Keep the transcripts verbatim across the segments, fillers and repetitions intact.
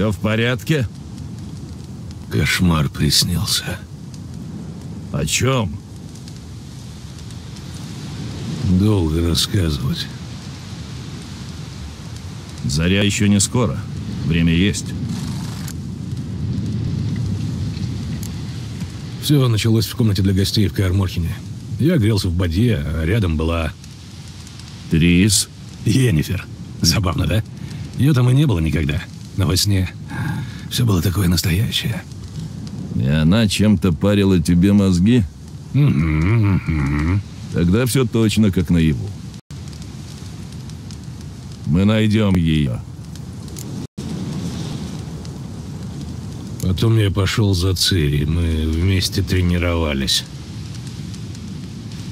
Все в порядке? Кошмар приснился. О чем? Долго рассказывать. Заря еще не скоро. Время есть. Все началось в комнате для гостей в Каэр Морхене. Я грелся в бадье, а рядом была... Трис? Йеннифер. Забавно, да? Ее там и не было никогда. Но во сне все было такое настоящее. И она чем-то парила тебе мозги? Mm-hmm, mm-hmm. Тогда все точно как наяву. Мы найдем ее. Потом я пошел за Цири. Мы вместе тренировались.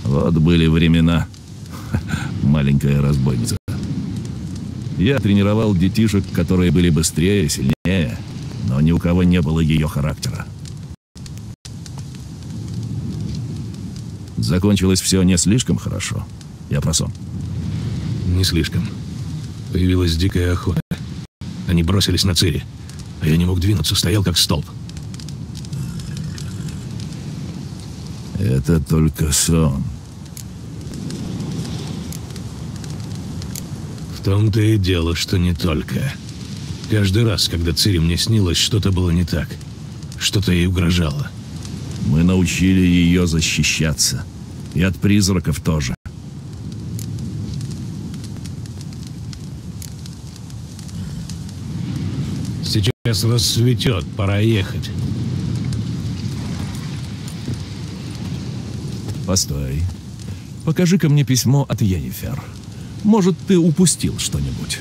Вот были времена. Маленькая разбойница. Я тренировал детишек, которые были быстрее, сильнее, но ни у кого не было ее характера. Закончилось все не слишком хорошо. Я про сон. Не слишком. Появилась дикая охота. Они бросились на Цири. А я не мог двинуться, стоял как столб. Это только сон. В том-то и дело, что не только. Каждый раз, когда Цири мне снилось, что-то было не так. Что-то ей угрожало. Мы научили ее защищаться. И от призраков тоже. Сейчас рассветет, пора ехать. Постой. Покажи-ка мне письмо от Йеннифер. Может, ты упустил что-нибудь?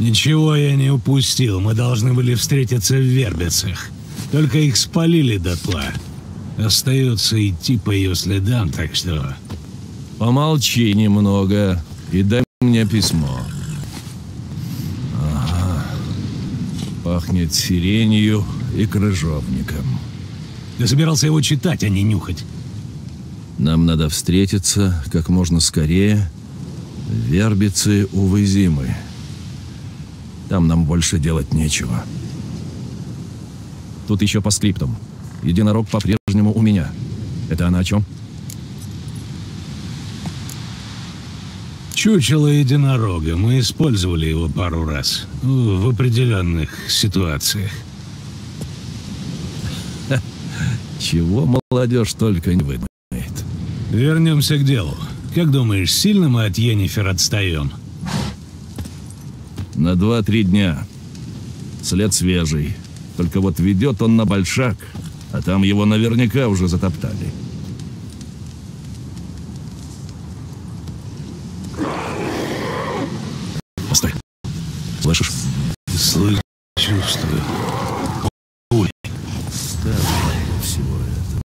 Ничего я не упустил. Мы должны были встретиться в Вербицах. Только их спалили дотла. Остается идти по ее следам, так что... Помолчи немного и дай мне письмо. Пахнет сиренью и крыжовником. Я собирался его читать, а не нюхать. Нам надо встретиться как можно скорее. Вербицы, увы, зимы. Там нам больше делать нечего. Тут еще по скриптам. Единорог по-прежнему у меня. Это она о чем? Чучело единорога. Мы использовали его пару раз. В определенных ситуациях. Ха, чего молодежь только не выдумает. Вернемся к делу. Как думаешь, сильно мы от Йеннифер отстаем? На два-три дня. След свежий. Только вот ведет он на большак. А там его наверняка уже затоптали. Слышишь? Слышу, чувствую. Ой. Давай всего этого.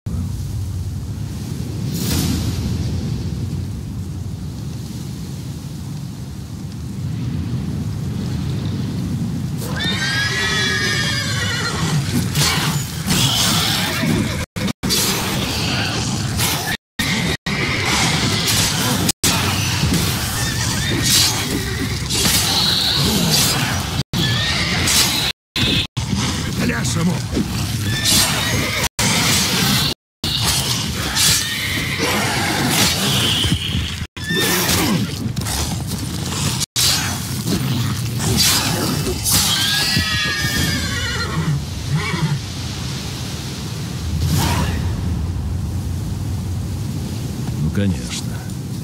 Ну, конечно.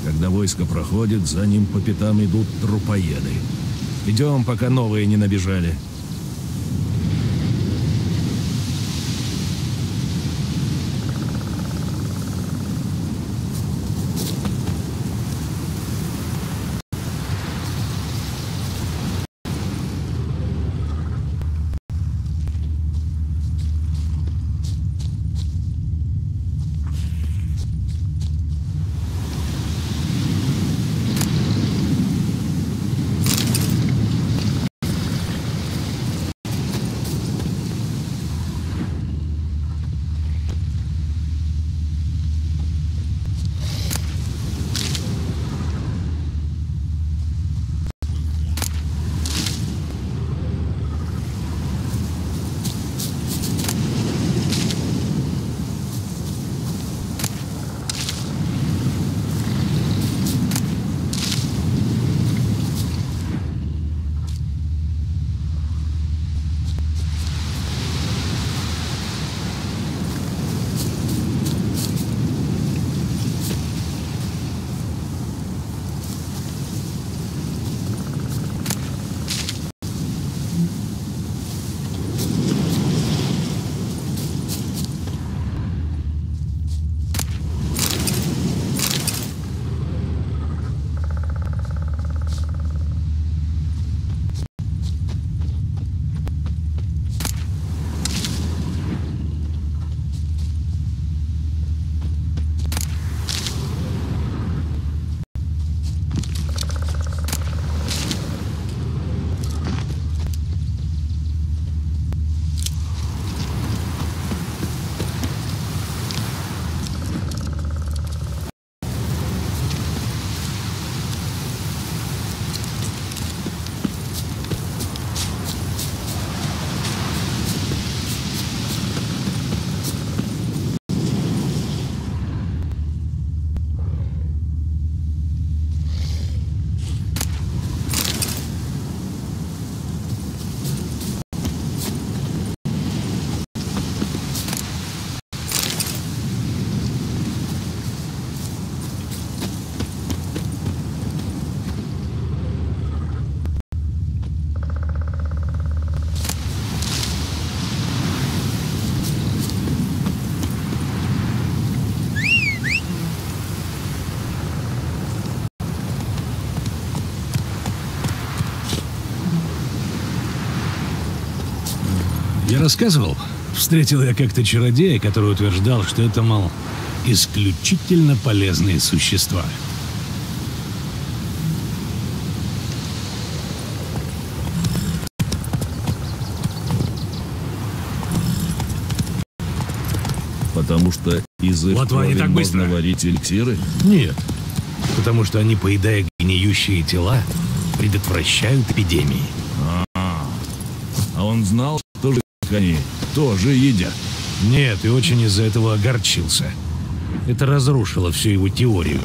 Когда войско проходит, за ним по пятам идут трупоеды. Идем, пока новые не набежали. Я рассказывал, встретил я как-то чародея, который утверждал, что это, мол, исключительно полезные существа. Потому что из их крови можно варить эликсиры? Нет. Потому что они, поедая гниющие тела, предотвращают эпидемии. А-а-а. А он знал, что же они тоже едят? Нет, и очень из-за этого огорчился. Это разрушило всю его теорию.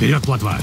Вперед, плотва!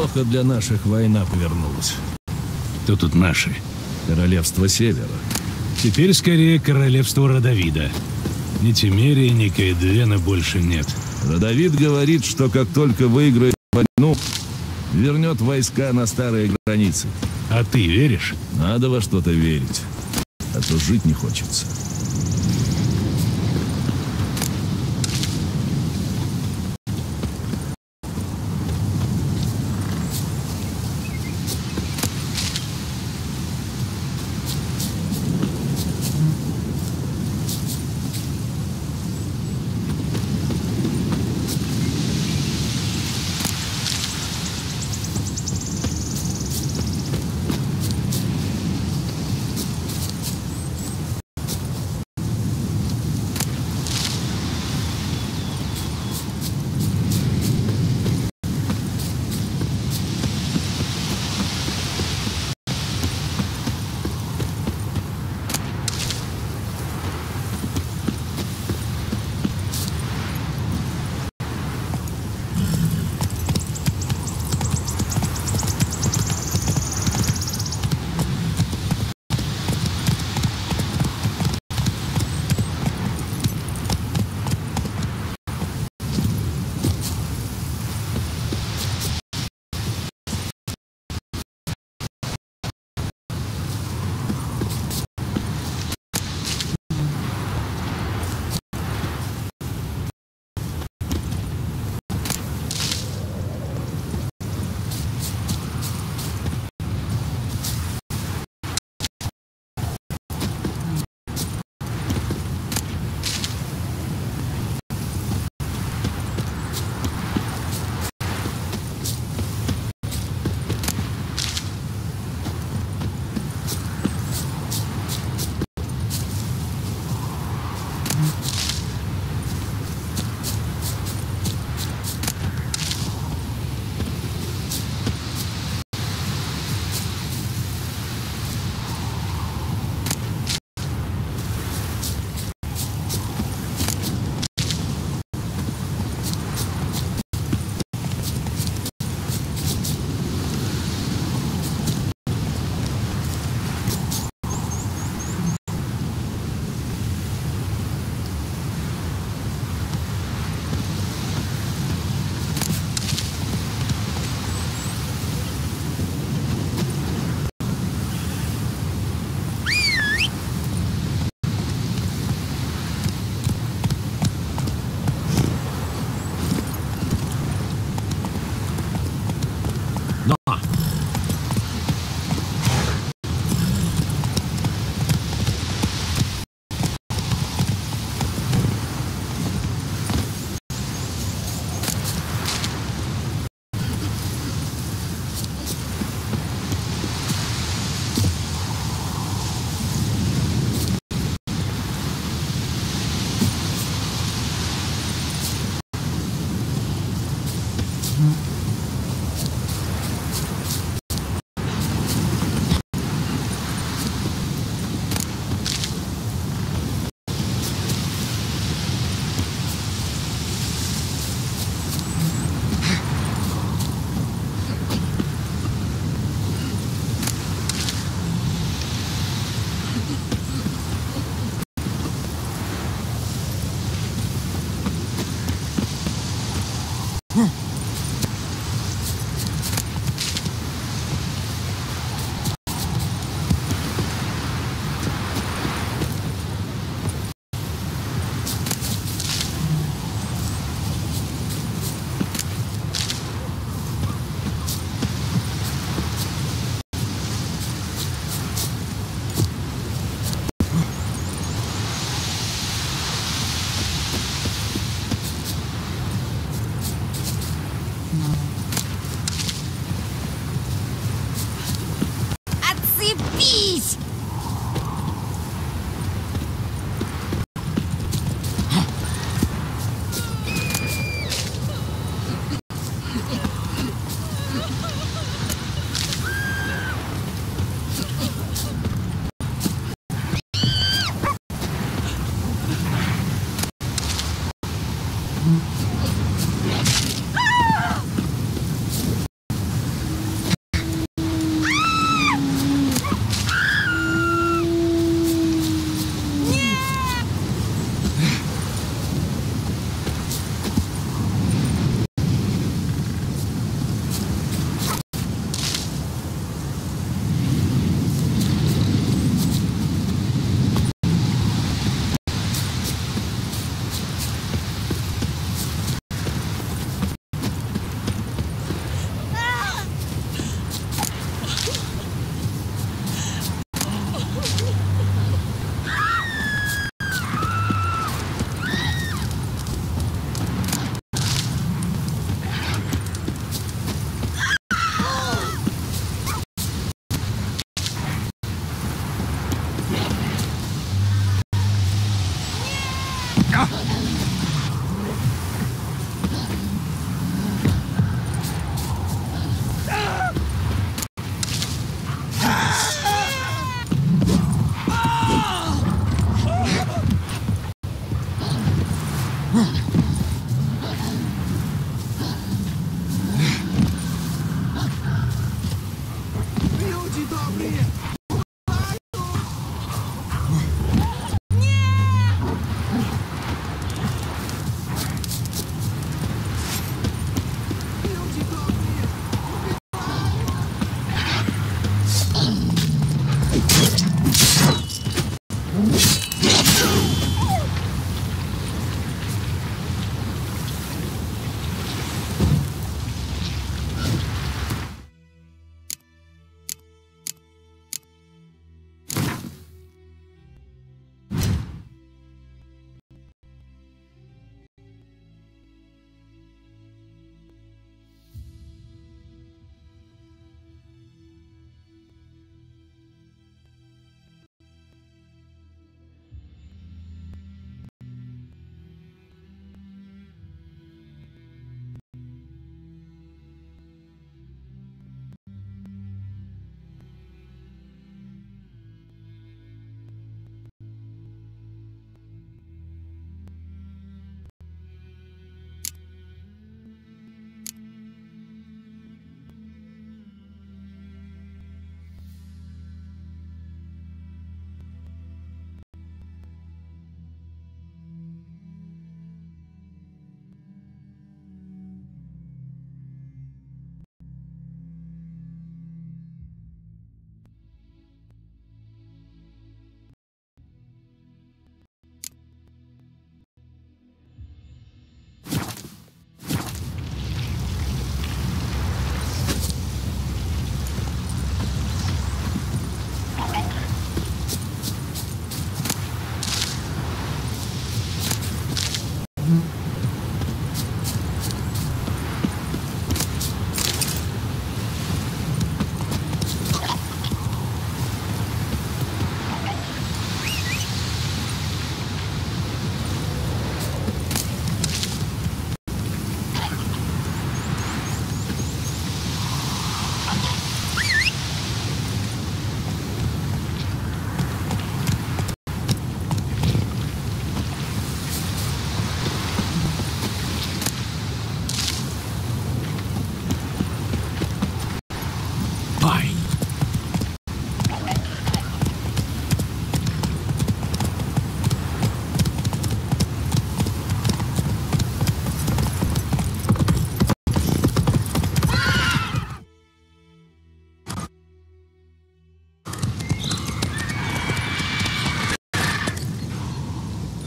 Плохо для наших война повернулась. Кто тут наши? Королевство Севера. Теперь скорее королевство Радовида. Ни Темерии, ни Кайдвена больше нет. Радовид говорит, что как только выиграет войну, вернет войска на старые границы. А ты веришь? Надо во что-то верить. А то жить не хочется.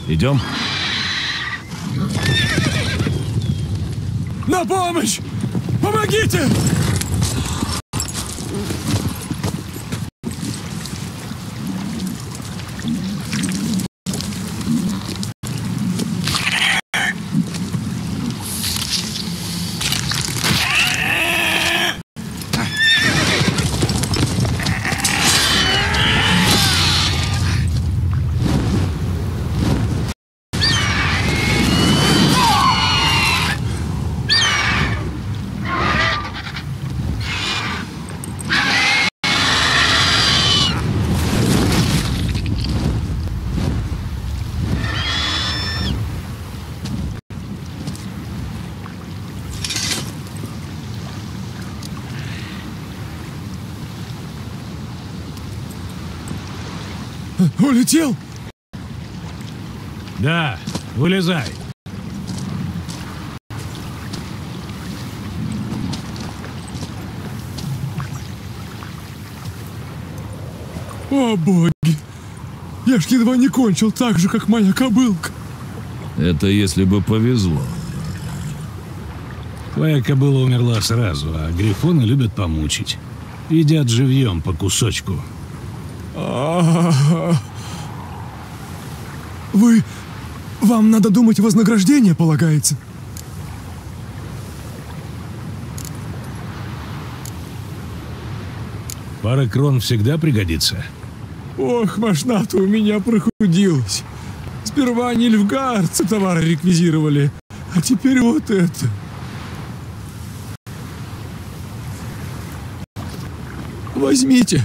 Идем. На помощь! Помогите! Улетел? Да, вылезай. О, боги! Я ж едва не кончил так же, как моя кобылка. Это если бы повезло. Твоя кобыла умерла сразу, а грифоны любят помучить. Едят живьем по кусочку. Вы... Вам надо думать, вознаграждение полагается? Пара крон всегда пригодится. Ох, мошна-то у меня прохудилась. Сперва нильфгаардцы товары реквизировали, а теперь вот это. Возьмите.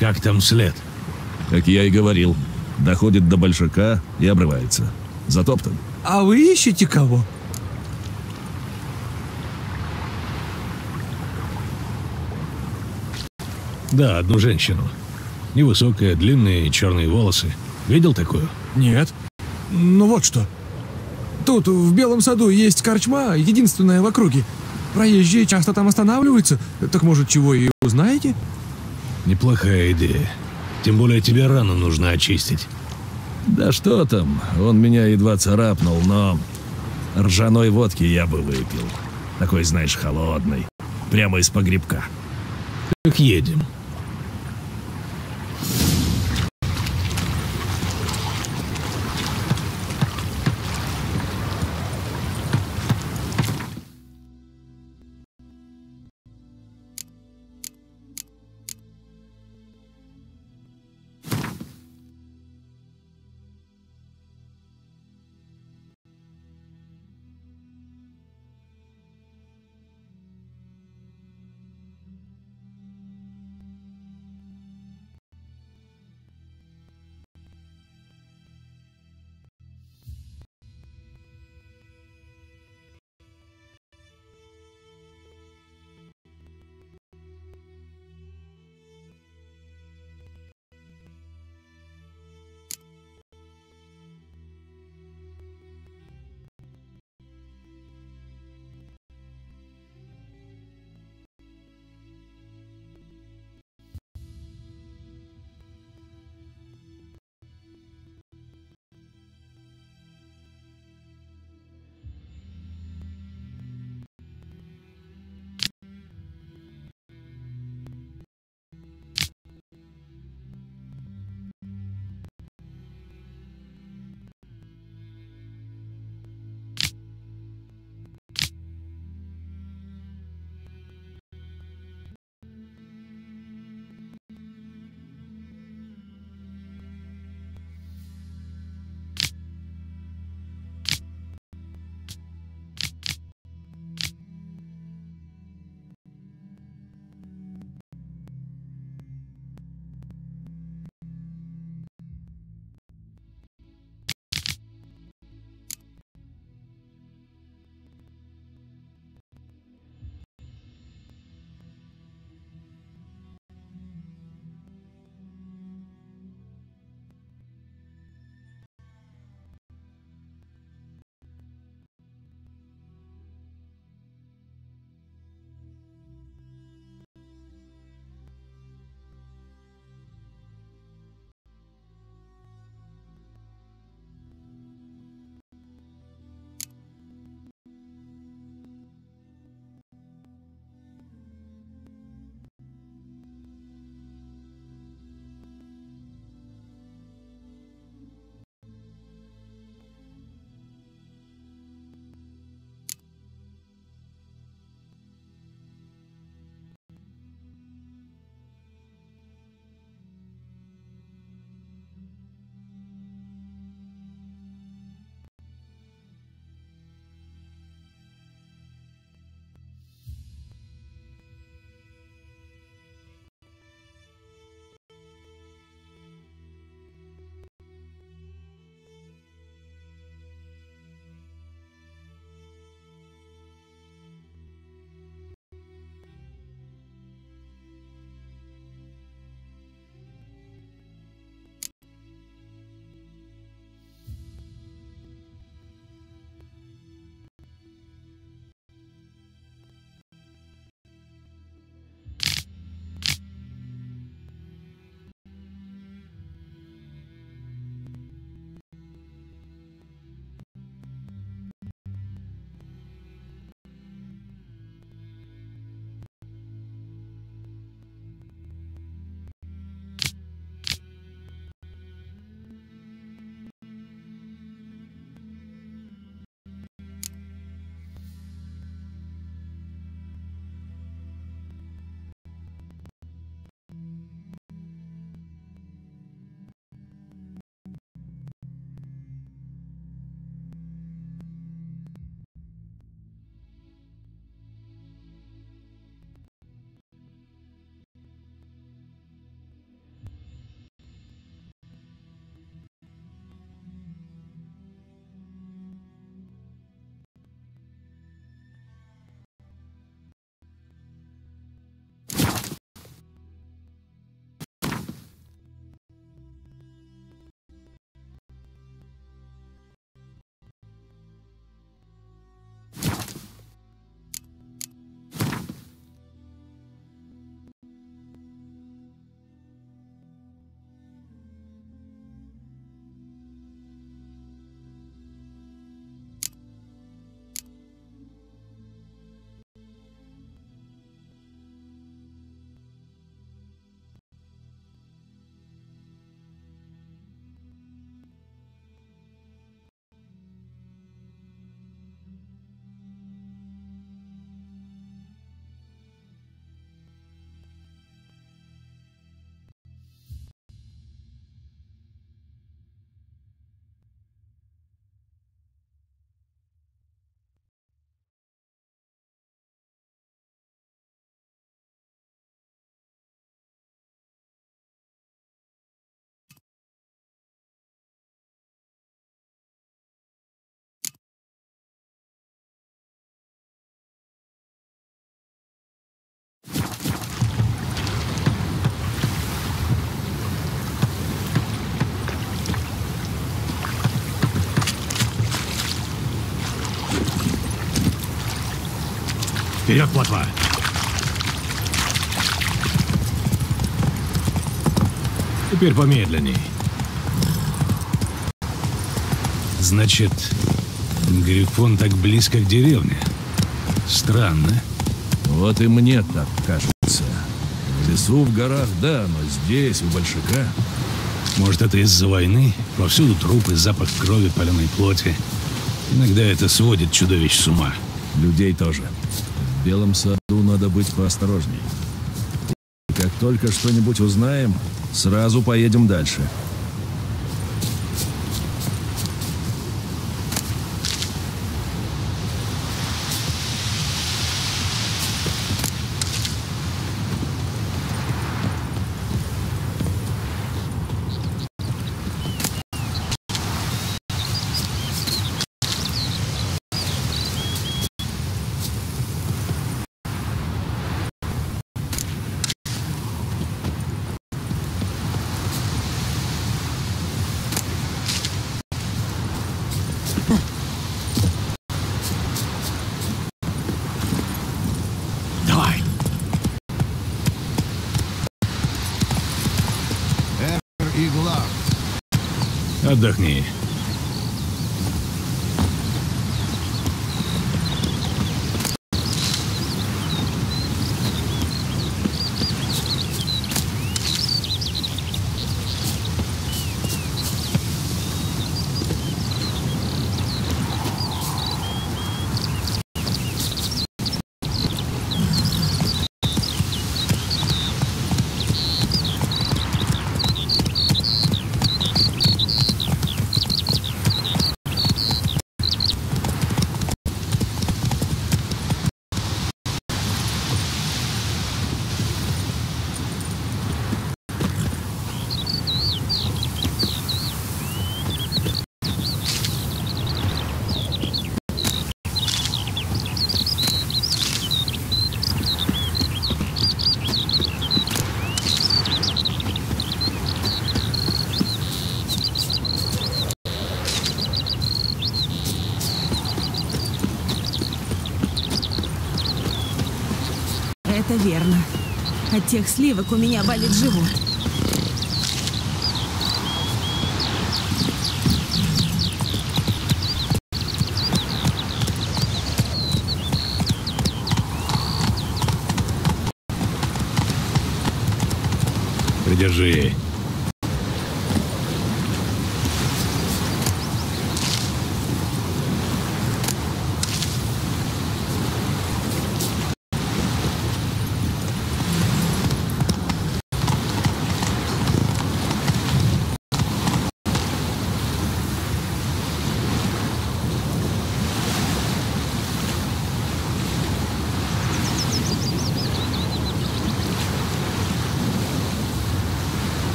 Как там след? Как я и говорил, доходит до большака и обрывается. Затоптан. А вы ищете кого? Да, одну женщину. Невысокая, длинные черные волосы. Видел такую? Нет. Ну вот что. Тут, в Белом саду, есть корчма, единственная в округе. Проезжие часто там останавливаются. Так, может, чего и узнаете? Неплохая идея. Тем более тебе рану нужно очистить. Да что там, он меня едва царапнул, но... Ржаной водки я бы выпил. Такой, знаешь, холодный. Прямо из погребка. Так едем. Вперед, плотва! Теперь помедленней. Значит, Грифон так близко к деревне. Странно. Вот и мне так кажется. В лесу, в горах, да, но здесь, у большака. Может, это из-за войны? Повсюду трупы, запах крови, паленой плоти. Иногда это сводит чудовищ с ума. Людей тоже. В Белом саду надо быть поосторожней. И как только что-нибудь узнаем, сразу поедем дальше. Отдохни. Верно. От тех сливок у меня болит живот. Придержи.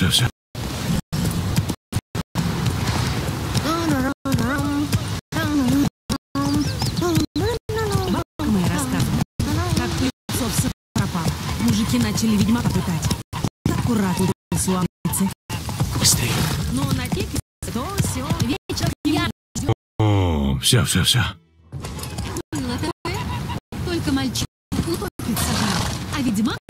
Все, все. Мои рассказы. Как плюсов все пропало. Мужики начали ведьмака пытать. Аккуратно сломаться. Быстрее. Ну, на пике, то все. Вечер я ждем. О, все, все, все. Только мальчик утопится. А ведьмак